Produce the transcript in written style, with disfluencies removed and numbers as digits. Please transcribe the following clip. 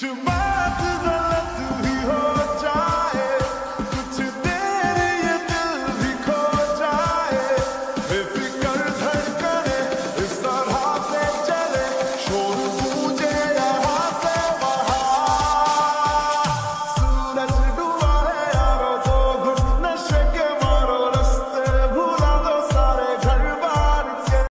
to my development.